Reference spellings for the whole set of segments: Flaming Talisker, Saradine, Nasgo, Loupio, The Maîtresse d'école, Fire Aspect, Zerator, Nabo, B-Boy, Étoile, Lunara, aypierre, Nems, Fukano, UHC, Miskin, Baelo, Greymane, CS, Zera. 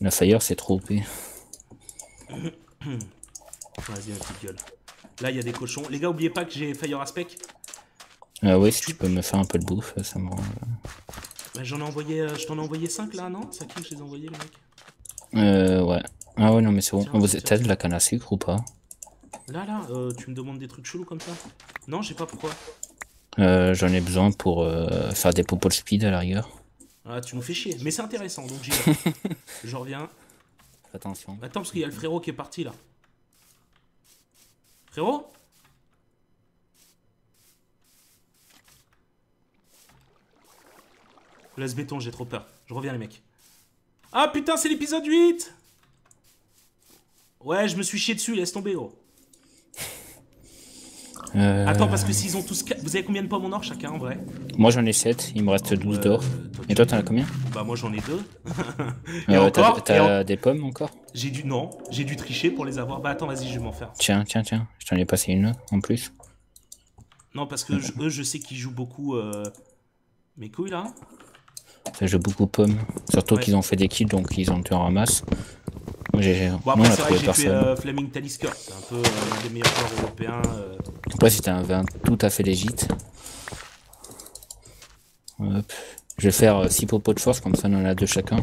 Le Fire, c'est trop OP. Vas-y, ma petite gueule. Là, il y a des cochons. Les gars, oubliez pas que j'ai Fire Aspect. Ouais, si tu peux me faire un peu de bouffe, ça me rend... Bah, j'en ai envoyé... Je t'en ai envoyé 5, là, non? C'est à qui que je les ai envoyés, les mecs? Ouais. Ah ouais, non, mais c'est bon. T'as de la canne à sucre ou pas? Là, tu me demandes des trucs chelous comme ça? Non, je sais pas pourquoi. J'en ai besoin pour faire des popos de speed, à l'arrière. Ah, tu me fais chier. Mais c'est intéressant, donc j'y vais. Je reviens. Attention. Attends, parce qu'il y a le frérot qui est parti, là. Frérot? Laisse béton, j'ai trop peur. Je reviens, les mecs. Ah putain, c'est l'épisode 8! Ouais, je me suis chié dessus, laisse tomber, gros. Attends, parce que s'ils ont tous... Vous avez combien de pommes en or chacun, en vrai? Moi, j'en ai 7, il me reste 12 d'or. Et toi, t'en as combien? Bah, moi, j'en ai 2. Et encore? T'as des pommes, encore? J'ai dû... Non, j'ai dû tricher pour les avoir. Bah, attends, vas-y, je vais m'en faire. Tiens, je t'en ai passé une, en plus. Non, parce que eux, je sais qu'ils jouent beaucoup... Mes couilles, là. Ça joue beaucoup pommes. Surtout qu'ils ont fait des kills, donc ils ont tué en ramasse. Bon, après, c'est vrai que j'ai fait Flaming Talisker, c'est un peu l'un des meilleurs joueurs européens. Après, c'était un 20 tout à fait légit. Hop. Je vais faire 6 popos de force, comme ça on en a 2 chacun.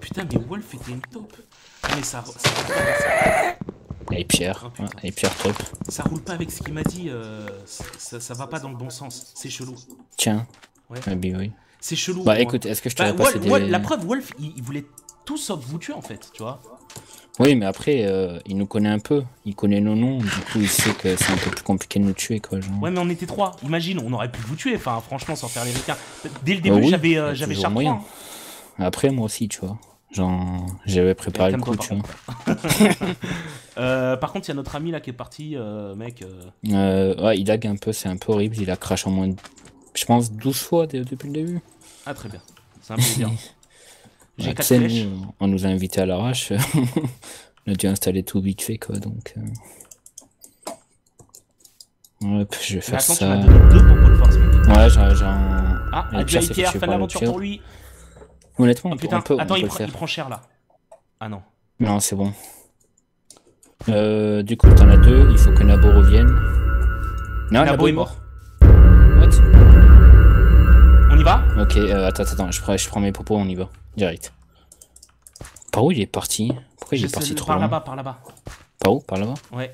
Putain, mais Wolf était une taupe. Mais ça roule pas. Et Pierre, oh, ouais, et Pierre top. Ça roule pas avec ce qu'il m'a dit, ça va pas dans le bon sens, c'est chelou. Tiens, ouais. Oui. C'est chelou. Bah écoute, est-ce que je t'aurais passé des... La preuve, Wolf, il voulait... Tout sauf vous tuer en fait, tu vois. Oui, mais après, il nous connaît un peu. Il connaît nos noms, du coup, il sait que c'est un peu plus compliqué de nous tuer, quoi. Genre. Ouais, mais on était 3. Imagine, on aurait pu vous tuer, enfin, franchement, sans faire les requins. Dès le début, j'avais Charles 3. Hein. Après, moi aussi, tu vois. Genre, j'avais préparé le coup, tu vois. Par contre, il y a notre ami là qui est parti, mec. Ouais, il lag un peu, c'est un peu horrible. Il a crash en moins de, je pense, 12 fois depuis le début. Ah, très bien. C'est un peu bien. J'ai 4 flèches. On nous a invités à l'arrache. On a dû installer tout vite fait, quoi, donc... Hop, je vais faire ça. Tu m'as donné 2 pour de force, mec. Ouais, Ah, adieu Pierre, fin de l'aventure pour lui. Honnêtement, on peut... Attends, il prend cher, là. Ah non. Non, c'est bon. Du coup, t'en as 2, il faut que Nabo revienne. Non, Nabo est mort. On y va? Ok, attends, je prends mes propos, on y va. Direct. Par où il est parti? Pourquoi il est parti trop loin? Par là-bas. Par où? Par là-bas? Ouais.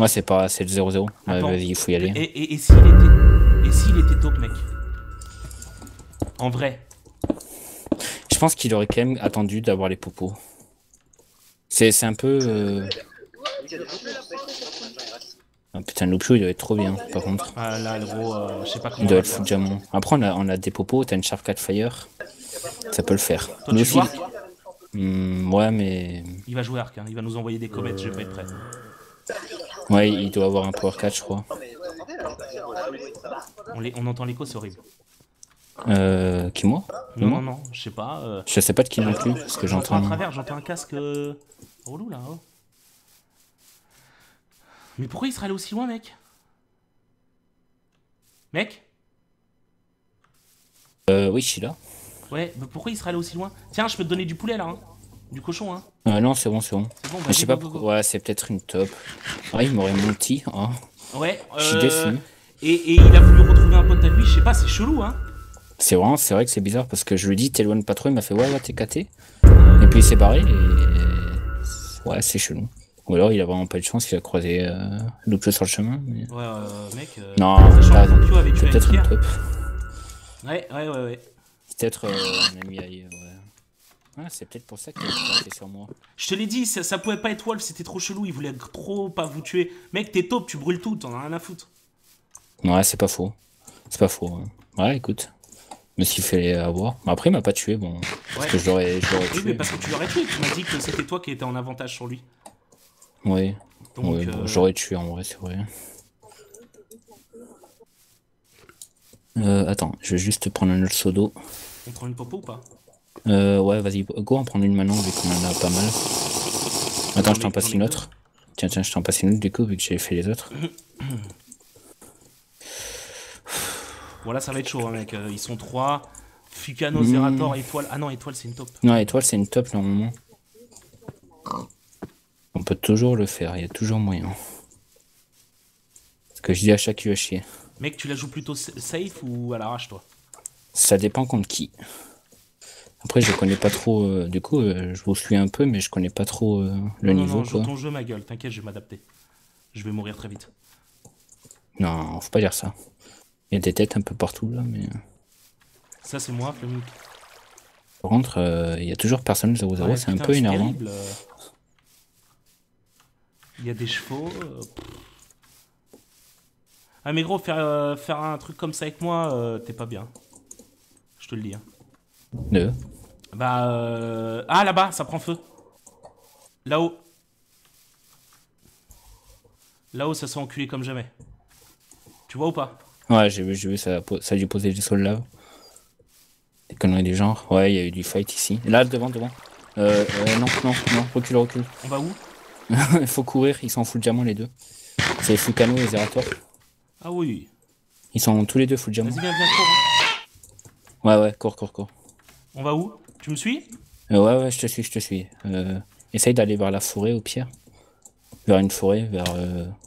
Ouais, c'est le 0-0. Ouais, vas-y, il faut y aller. Et s'il était top, mec? En vrai? Je pense qu'il aurait quand même attendu d'avoir les popos. C'est un peu... Ah, putain, le Loupio, il doit être trop bien, par contre. Ah là, le gros, je sais pas comment... Il doit être fou de diamant. Après, on a des popos, t'as une Sharp 4 Fire. Ça peut le faire. Toi, tu joues Arc ? Ouais, mais... Il va jouer Arc, hein. Il va nous envoyer des comètes, je vais pas être prêt. Ouais, il doit avoir un Power 4, je crois. On entend l'écho, c'est horrible. Qui, moi ? Non, je sais pas. Je sais pas de qui non plus, parce que j'entends... à travers, j'entends un casque... relou, là, oh. Mais pourquoi il serait allé aussi loin, mec? Mec? Oui, je suis là. Ouais, mais pourquoi il serait allé aussi loin? Tiens, je peux te donner du poulet là, hein. Du cochon, hein. Non, c'est bon, c'est bon. Bon, bah, je sais pas pourquoi. Ouais, c'est peut-être une top. Ouais, il m'aurait menti, hein. Ouais, je suis déçu. Et il a voulu retrouver un pote à lui, je sais pas, c'est chelou, hein. C'est vrai que c'est bizarre parce que je lui ai dit, t'éloigne pas trop, il m'a fait, ouais, t'es caté. Et puis il s'est barré et. Ouais, c'est chelou. Ou alors il a vraiment pas eu de chance, il a croisé Loupio sur le chemin. Mais... Ouais, mec. Non, c'est peut-être une top. Ouais. Peut-être un ami ailleurs, ouais. Ah, c'est peut-être pour ça qu'il a fait sur moi. Je te l'ai dit, ça pouvait pas être Wolf, c'était trop chelou, il voulait trop pas vous tuer. Mec, t'es taupe, tu brûles tout, t'en as rien à foutre. Ouais, c'est pas faux. C'est pas faux. Ouais, écoute. Mais s'il fallait avoir. Après, il m'a pas tué, bon. Ouais. Parce que je l'aurais tué. Oui, mais parce que tu l'aurais tué, tu m'as dit que c'était toi qui étais en avantage sur lui. Oui. Donc, ouais, bon, j'aurais tué en vrai, c'est vrai. Attends, je vais juste prendre un autre seau d'eau. On prend une popo ou pas? Ouais, vas-y, go en prendre une maintenant, vu qu'on en a pas mal. Attends, je t'en passe une autre. Tiens, je t'en passe une autre du coup, vu que j'ai fait les autres. Voilà, ça va être chaud, hein, mec. Ils sont 3. Fukano, Zerator, Étoile. Ah non, Étoile, c'est une top. Non, Étoile, c'est une top, normalement. On peut toujours le faire, il y a toujours moyen. Ce que je dis à chaque UHC. Mec, tu la joues plutôt safe ou à l'arrache, toi? Ça dépend contre qui. Après, je connais pas trop. Du coup, je vous suis un peu, mais je connais pas trop le niveau. Non, joue ton jeu, ma gueule. T'inquiète, je vais m'adapter. Je vais mourir très vite. Non, faut pas dire ça. Il y a des têtes un peu partout, là, mais... Ça, c'est moi, Fleming. Par contre, il y a toujours personne 0-0, ouais, c'est un peu énervant. Il y a des chevaux... Ah, mais gros, faire un truc comme ça avec moi, t'es pas bien. Je te le dis. Hein. Deux. Bah... Ah, là-bas, ça prend feu. Là-haut. Là-haut, ça s'est enculé comme jamais. Tu vois ou pas? Ouais, j'ai vu ça a dû poser du sol là. Des conneries du genre. Ouais, il y a eu du fight ici. Là, devant. Non, recule. On va où? Il faut courir, ils s'en foutent diamant les deux. C'est Fukano et Zerator. Ah oui. Ils sont tous les deux foutent diamant. Vas-y, viens, cours. Hein. Ouais, cours. On va où? Tu me suis? Ouais, je te suis. Essaye d'aller vers la forêt au pire. Vers une forêt, vers...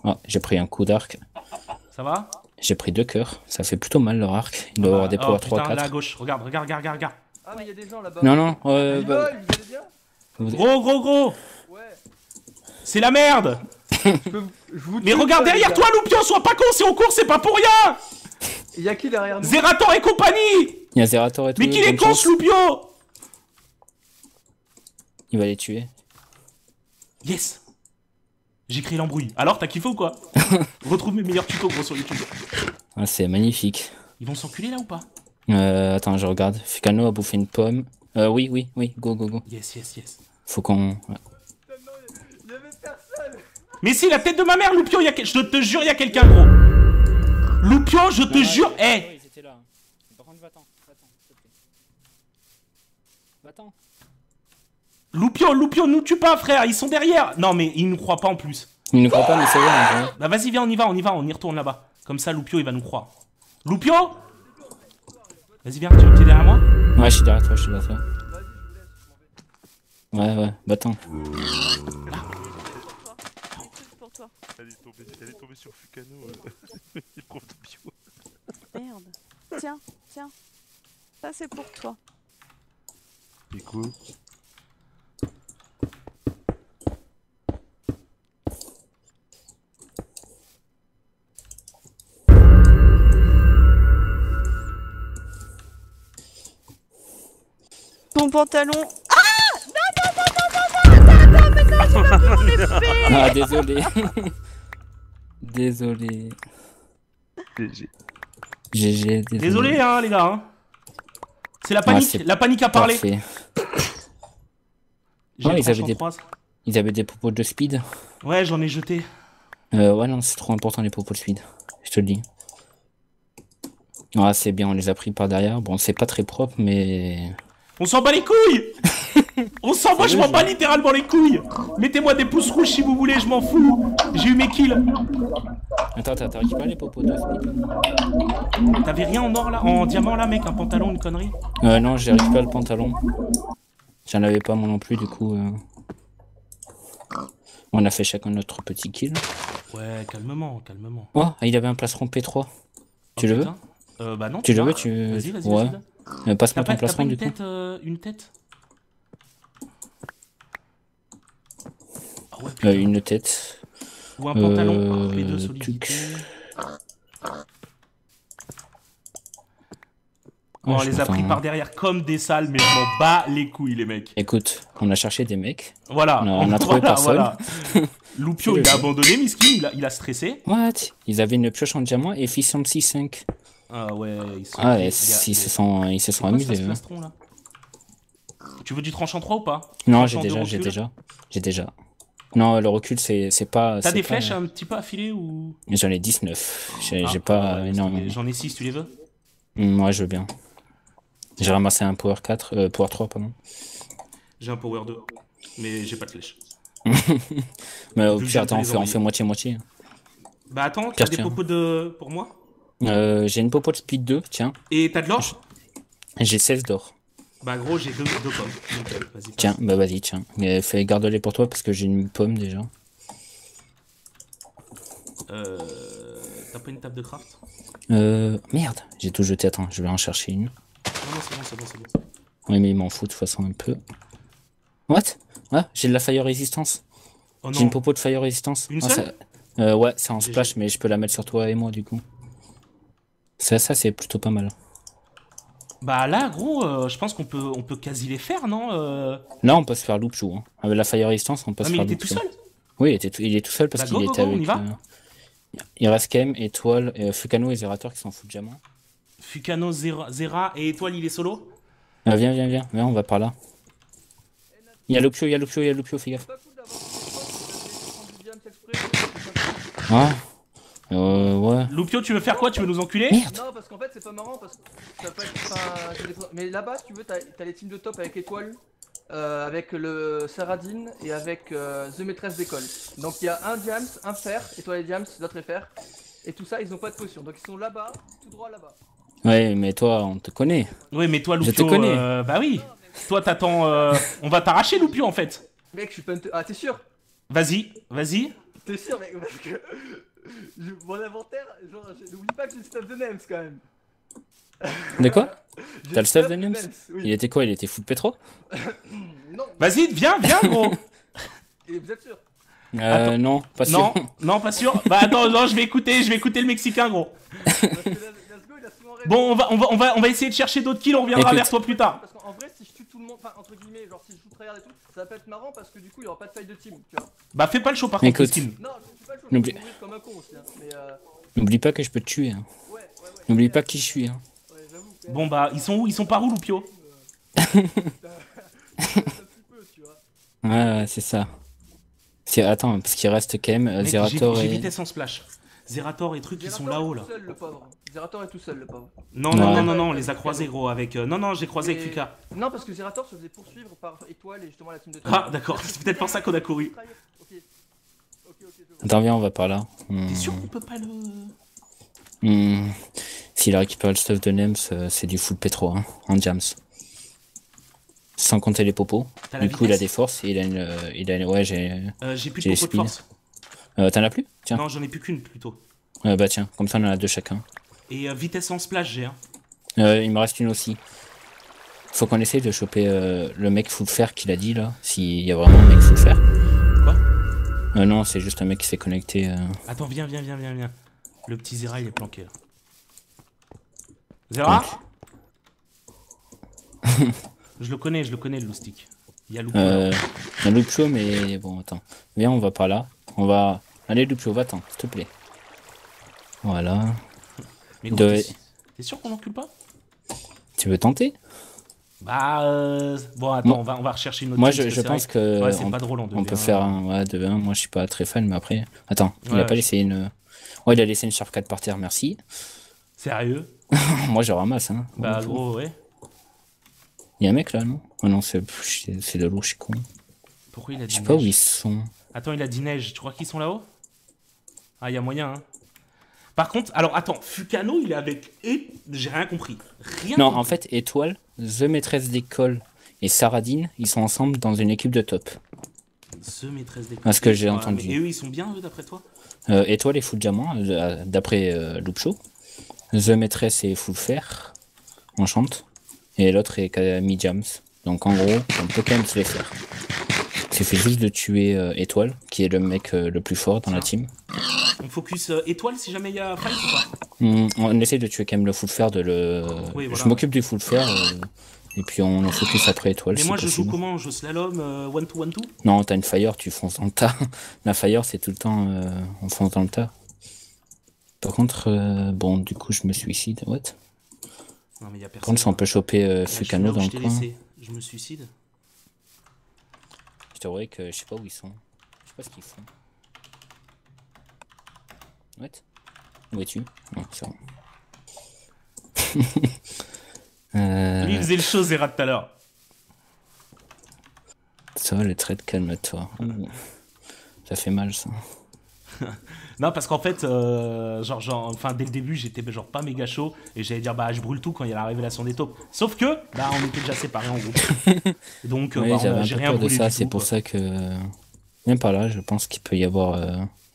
Ah, j'ai pris un coup d'arc. Ça va? J'ai pris 2 cœurs, ça fait plutôt mal leur arc. Il doit avoir des poids 3-4. Là à gauche, regarde. Ah, mais il y a des gens là-bas. Non. Bah... Gros. Ouais. C'est la merde. Mais regarde derrière toi, Loupio, sois pas con, si on court, c'est pas pour rien. Il y a qui derrière nous? Zerator et compagnie. Il y a Zerator et tout. Mais qui les con, Loupio? Il va les tuer. Yes. J'ai créé l'embrouille. Alors, t'as kiffé ou quoi? Retrouve mes meilleurs tutos, gros, sur YouTube. Ah, c'est magnifique. Ils vont s'enculer, là, ou pas? Attends, je regarde. Fukano a bouffé une pomme. Oui, go. Yes. Faut qu'on... Ouais. Il y avait personne. Mais si, la tête de ma mère, Loupio, y a... je te jure, il y a quelqu'un, gros. Loupio, je te jure, hé! Ils étaient là. Par contre, va-t'en, s'il te plaît. Va-t'en. Loupio, nous tue pas, frère, ils sont derrière. Non, mais ils nous croient pas en plus. Ils nous croient pas, mais c'est vrai. Bah vas-y, viens, on y va, on y retourne là-bas. Comme ça, Loupio, il va nous croire. Loupio, vas-y, viens, tu es derrière moi? Ouais, je suis derrière toi. Ouais, bah attends. Elle est tombée sur Fukano, les profs de bio. Merde. Tiens. Ça, c'est pour toi. Écoute. Mon pantalon. Ah non, mais non, ah, désolé. Désolé. GG, désolé, hein, les gars. Hein. C'est la panique, ouais, la panique a parlé. Ouais, ils avaient des propos de speed. Ouais, j'en ai jeté. Ouais, non, c'est trop important les propos de speed. Je te le dis. Ah, c'est bien, on les a pris par derrière. Bon, c'est pas très propre, mais... On s'en bat les couilles. Moi je m'en bats littéralement les couilles. Mettez-moi des pouces rouges si vous voulez, je m'en fous. J'ai eu mes kills. Attends, t'arrives pas les popos de speed? T'avais rien en or là? En diamant là, mec? Un pantalon, une connerie? Non, j'arrive pas le pantalon. J'en avais pas moi non plus, du coup... On a fait chacun notre petit kill. Ouais, calmement. Oh, il avait un placeron P3. Tu le veux? Bah non. Tu le veux? Vas-y. Ouais. Passe-moi ton placement du coup. Une tête. Ah ouais, une tête. Ou un pantalon. Les deux solidités. On les a pris par derrière comme des sales, mais je m'en bats les couilles, les mecs. Écoute, on a cherché des mecs. Voilà. On a trouvé personne. Voilà. Loupio, il a abandonné, Miskin, il a stressé. What? Ils avaient une pioche en diamant et efficiency 5. Ah ouais, ils se sont amusés. Là. Tu veux du tranchant 3 ou pas? Non, j'ai déjà. Non, le recul, c'est pas... T'as des flèches un petit peu affilées ou... J'en ai 19. J'ai pas énormément. J'en ai 6, tu les veux? Ouais, je veux bien. J'ai ramassé un power 4, power 3, pardon. J'ai un power 2, mais j'ai pas de flèche. Mais au pire, attends, on fait moitié-moitié. Bah attends, t'as des propos pour moi? J'ai une popo de speed 2, tiens. Et t'as de l'or? J'ai 16 d'or. Bah gros, j'ai deux pommes. Donc, vas-y, tiens, bah vas-y, tiens. Fais garde-les pour toi parce que j'ai une pomme déjà. T'as pas une table de craft? Merde, j'ai tout jeté. Attends, je vais en chercher une. Non, non, c'est bon, c'est bon, c'est bon. Oui, mais il m'en fout de toute façon un peu. What? Ah, j'ai de la fire résistance. Oh, j'ai une popo de fire résistance. Une seule ça... ouais, c'est en splash, mais je peux la mettre sur toi et moi du coup. Ça c'est plutôt pas mal. Bah là, gros, je pense qu'on peut, quasi les faire, non? Là, on peut se faire Loupio. Hein. Avec la Fire Resistance, on peut se faire Loupio. Mais il était tout seul? Oui, il est tout seul parce qu'il était avec... On y va. Il reste quand même Étoile, Fukano et Zerator qui s'en foutent jamais. Fukano, Zera et Étoile, il est solo? Viens, on va par là. Il y a Loupio, fais gaffe. Ah. Ouais. Loupio, tu veux faire quoi? Tu veux nous enculer? Merde. Non, parce qu'en fait, c'est pas marrant. Parce que ça peut être pas... Mais là-bas, si tu veux, t'as les teams de top avec Étoile, avec le Saradine et avec The Maîtresse d'école. Donc il y a un Diams, un Fer, Étoile et Diams, l'autre est Fer. Et tout ça, ils ont pas de potion. Donc ils sont là-bas, tout droit là-bas. Ouais, mais toi, on te connaît. Oui, mais toi, Loupio, je te connais. Bah oui. Non, mais... Toi, t'attends. On va t'arracher, Loupio, en fait. Mec, je suis pas. Ah, t'es sûr? Vas-y. T'es sûr, mec, parce que. Mon inventaire, genre, n'oublie pas que j'ai le stuff de Nems quand même. De quoi? T'as le stuff de Nems? Oui. Il était quoi? Il était fou de pétro? Non. Vas-y, viens, gros. Et vous êtes sûr? Attends. Non, pas sûr. Non, pas sûr. Bah attends, non, je vais écouter le Mexicain, gros. Parce que Nasgo, il a souvent raison. Bon, on va essayer de chercher d'autres kills, on reviendra vers toi plus tard. Parce qu'en vrai, si je tue tout le monde, enfin, entre guillemets, genre si je vous tryhard et tout, ça va pas être marrant parce que du coup, il y aura pas de faille de team, tu vois. Bah fais pas le show par contre, Miskin. N'oublie pas que je peux te tuer. Hein. Ouais. N'oublie pas qui je suis. Hein. Ouais, bon bah ils sont où? Ils sont par où, Loupio? Ouais, c'est ça. Attends, parce qu'il reste quand même Zerator et... J'évitais sans splash. Zerator et trucs qui sont là-haut là. Zerator est tout seul le pauvre. Non, on les a croisés gros avec... Non, j'ai croisé avec Fuka. Non, parce que Zerator se faisait poursuivre par Étoile et justement la team de... Ah d'accord, c'est peut-être pour ça qu'on a couru. Attends, viens, on va par là. T'es sûr qu'on peut pas le... S'il a récupéré le stuff de Nems, c'est du full pétro, hein, en jams. Sans compter les popos. Du coup, il a des forces et il a une... Ouais, j'ai plus de popos de force. T'en as plus? Tiens. Non, j'en ai plus qu'une, plutôt. Bah tiens, comme ça, on en a deux chacun. Et vitesse en splash, j'ai un. Il me reste une aussi. Faut qu'on essaye de choper le mec full fer qu'il a dit, là. S'il y a vraiment un mec full fer. Non, c'est juste un mec qui s'est connecté. Attends, viens. Le petit Zera, il est planqué là. Zera? Je le connais, le loustic. Il y a Loupio. Il y a Loupio, mais bon, attends. Viens, on va par là. On va. Allez, Loupio, va-t'en, s'il te plaît. Voilà. Mais gros, t'es sûr qu'on n'encule pas? Tu veux tenter? Bah bon attends, bon. On va rechercher une autre. Moi je pense que ouais, c'est pas drôle en 2v1. On peut faire un ouais, 2v1, moi je suis pas très fan mais après... Attends, ouais, il a pas laissé une... Ouais, il a laissé une Sharp 4 par terre, merci. Sérieux? Moi je ramasse hein. Bah bon, gros ouais. Il y a un mec là non? Oh non c'est de l'eau, je suis con. Pourquoi il a dit neige? Je sais pas où ils sont. Attends, il a dit neige, tu crois qu'ils sont là-haut? Ah il y a moyen hein. Par contre, alors attends, Fukano il est avec... J'ai rien compris. Non, en fait, Étoile, The Maîtresse d'école et Saradine, ils sont ensemble dans une équipe de top. The Maîtresse d'école. Parce que j'ai entendu. Et eux, ils sont bien, eux, d'après toi? Étoile et Full Diamant, d'après Loupio. The Maîtresse et Full Fer, on chante. Et l'autre est Mi-Jams. Donc en gros, on peut quand même se les faire. C'est fait juste de tuer Étoile, qui est le mec le plus fort dans la team. On focus Étoile si jamais il y a fight ou pas? On essaie de tuer quand même le full fer de le... Oui, voilà. Je m'occupe du full fer et puis on en focus après Étoile. Mais moi je joue comment? Je slalom 1-2-1-2? Non, t'as une fire, tu fonces dans le tas. La fire c'est tout le temps on fonce dans le tas. Par contre, bon du coup je me suicide, what? Non mais y a personne. Par contre si on peut choper Fukano dans le coin... Je me suicide. Je t'aurais que je sais pas où ils sont. Je sais pas ce qu'ils font. What? Où es-tu? Non, c'est bon. Lui, il faisait le show, Zera, tout à l'heure. Ça va, le trait, calme-toi. Ça fait mal, ça. Non, parce qu'en fait, enfin, dès le début, j'étais genre pas méga chaud et j'allais dire bah je brûle tout quand il y a la révélation des taupes. Sauf que bah on était déjà séparés en groupe. Donc oui, j'ai rien brûlé de ça. C'est pour ça que même par là, je pense qu'il peut y avoir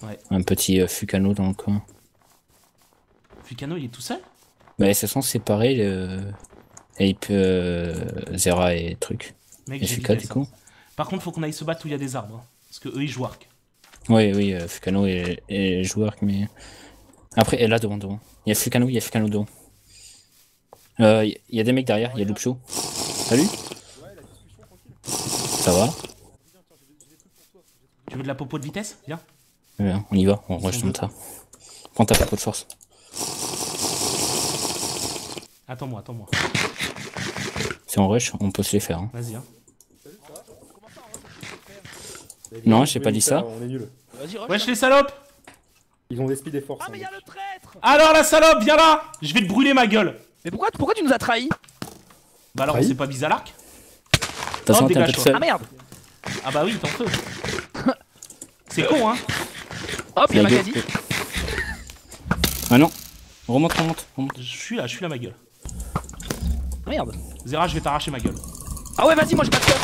ouais, un petit Fukano dans le coin. Fukano, il est tout seul? Bah ils se sont séparés et il peut Zera et truc. Mec, et Fuka du coup. Par contre, faut qu'on aille se battre où il y a des arbres, parce que eux ils jouent arc. Oui, oui, Fukano et joueur, mais... Après, là, devant. Il y a Fukano devant. Il y a des mecs derrière, il y a Loupio. Salut. Ça va? Tu veux de la popo de vitesse? Viens. On y va, on rush comme ça. Prends ta popo de force. Attends-moi. Si on rush, on peut se les faire. Hein. Vas-y, hein. Non, j'ai pas dit ça. On est nul. Wesh les salopes! Ils ont des speed et force. Ah mais y'a le traître! Alors la salope, viens là! Je vais te brûler ma gueule! Mais pourquoi tu nous as trahis? Bah alors c'est pas mis à l'arc? T'as dégage toi. Ah merde! Ah bah oui, t'es en feu. C'est con hein! Hop, y'a ma caddie. Ah non! Remonte. Je suis là ma gueule. Ah merde! Zera, je vais t'arracher ma gueule. Ah ouais, vas-y, moi j'ai pas de peur.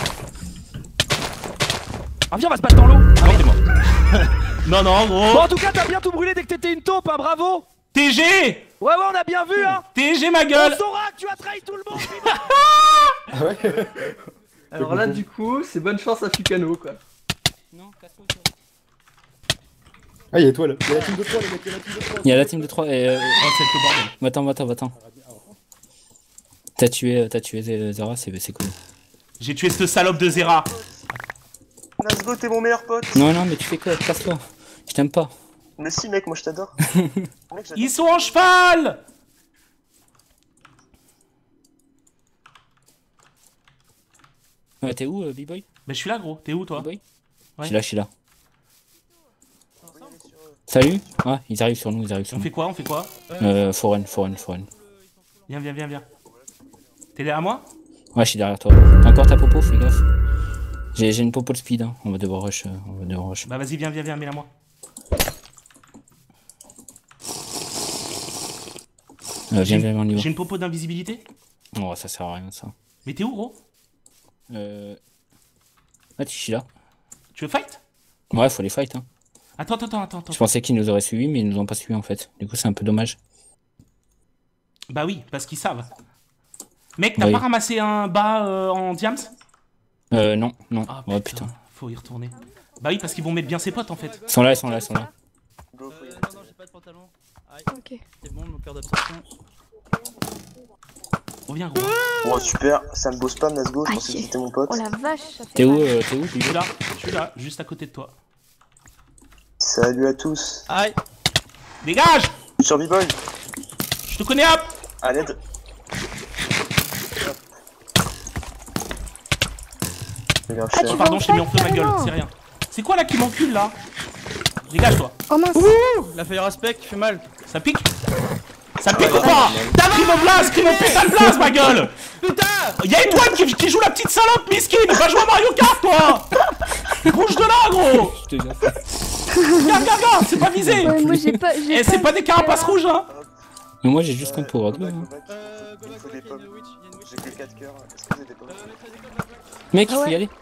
Ah viens, on va se battre dans l'eau. Ah, non, t'es mort. non, gros. Bon, en tout cas, t'as bien tout brûlé dès que t'étais une taupe, hein, bravo. TG. Ouais, on a bien vu, hein. TG, ma gueule. On saura que tu as trahi tout le monde. Ah ouais. Alors là, du coup, c'est bonne chance à Fukano, quoi. Non, casse-toi. Ah, y'a Étoile. Y'a la team de 3, les mecs. Y'a la team de 3 et... Va-t'en. T'as tué Zera, c'est cool. J'ai tué cette salope de Zera. Nasgo, t'es mon meilleur pote. Non, mais tu fais quoi? Casse-toi. Je t'aime pas. Mais si, mec, moi je t'adore. Ils sont en cheval. Ouais, t'es où, B-Boy? Bah, je suis là, gros. T'es où, toi? B-Boy ouais. Je suis là. Salut. Ah, ils arrivent sur nous. On fait quoi? Foreign. Viens. T'es derrière moi? Ouais, je suis derrière toi. T'as encore ta popo, fais gaffe. J'ai une popo de speed, hein. On va devoir rush. Bah vas-y, viens, mets-la moi. Viens, on y va. J'ai une popo d'invisibilité? Oh, ça sert à rien, ça. Mais t'es où, gros? Ah, tu suis là. Tu veux fight? Ouais, faut les fight, hein. Attends. Je pensais qu'ils nous auraient suivis, mais ils nous ont pas suivis, en fait. Du coup, c'est un peu dommage. Bah oui, parce qu'ils savent. Mec, t'as pas ramassé un bas en diams? Non. Ah, oh putain. Faut y retourner. Bah oui, parce qu'ils vont mettre bien ses potes en fait. Ils sont là. Non, j'ai pas de pantalon. Aïe. Ok. C'est bon, mon cœur d'absorption. Reviens, gros. Oh, super, ça me bosse pas, Nasgo. Je pensais que c'était mon pote. Oh la vache, ça fait. T'es où? Je suis là, juste à côté de toi. Salut à tous. Aïe. Dégage! Je suis sur B-Boy. Je te connais, hop! À l'aide. Pardon, je t'ai mis en feu ma gueule, c'est rien. C'est quoi là qui m'encule là? Dégage toi. Oh mince. Ouh, la Fire Aspect fait mal. Ça pique ou pas? T'as pris mon blast, crie mon putain de blast ma gueule. Putain, y'a Étoile qui joue la petite salope Miskin. Va jouer à Mario Kart toi. Bouge de là gros. Regarde, c'est pas visé. Et c'est pas des carapaces rouges hein. Mais moi j'ai juste un pauvre à deux. J'ai que 4 cœurs, est-ce que vous avez des pommes? Mec, il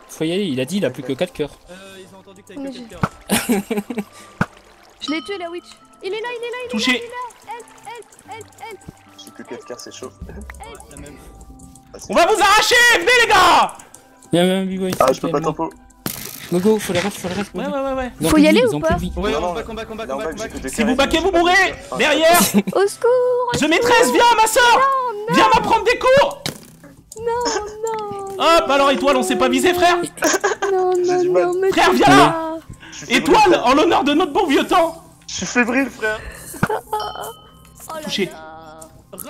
faut y aller, il a dit il a plus que 4 cœurs. Ils ont entendu que t'avais que 4 cœurs. Je l'ai tué la witch. Il est là. Touché. Help. J'ai plus que 4 cœurs, c'est chaud. On va vous arracher, venez les gars. Viens, B-Boy. Ah, je peux pas tempo. Go, faut les restes. Ouais. Faut y aller ou pas? Ouais, combat. Si vous baquez, vous mourrez. Derrière. Au secours. The Maîtresse, viens ma soeur. Viens m'apprendre des cours. Non. Hop, alors Étoile, on s'est pas visé, frère. Non. Frère, viens là. Étoile, en l'honneur de notre bon vieux temps. Je suis fébrile, frère. Touché.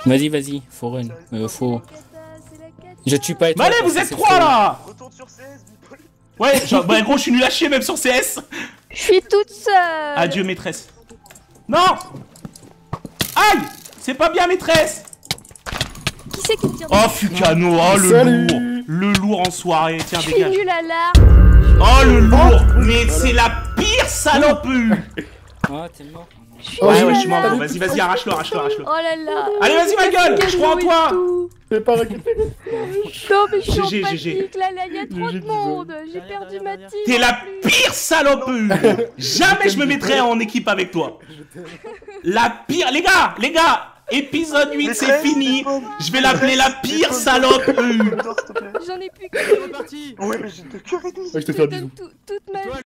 Vas-y, faut run. Je tue pas Étoile. Allez, vous êtes 3 là. Retourne sur CS. Ouais, genre, bah gros, je suis nul à chier même sur CS. Je suis toute seule. Adieu, maîtresse. Non. Aïe. C'est pas bien, maîtresse. Qui c'est qui tire? Oh, Fukano, oh le lourd. Le lourd en soirée, tiens, dégage. Je suis nul à l'art. Oh, le lourd. Mais c'est la pire salope. Oh, t'es mort. Oh, ouais, je suis mort. Vas-y, vas-y, arrache-le, arrache-le, arrache-le. Oh là là. Allez, vas-y, ma gueule. Je crois en toi. J'ai pas récupéré. Non, mais je suis en panique, là, il y a trop de monde. J'ai perdu ma team. T'es la pire salope. Jamais je me mettrai en équipe avec toi. La pire. Les gars, épisode 8, c'est fini. Je vais l'appeler la pire salope. J'en ai plus que. C'est parti. Ouais, mais j'ai de cœur et tout. Je te fais un bisou. Toute ma vie.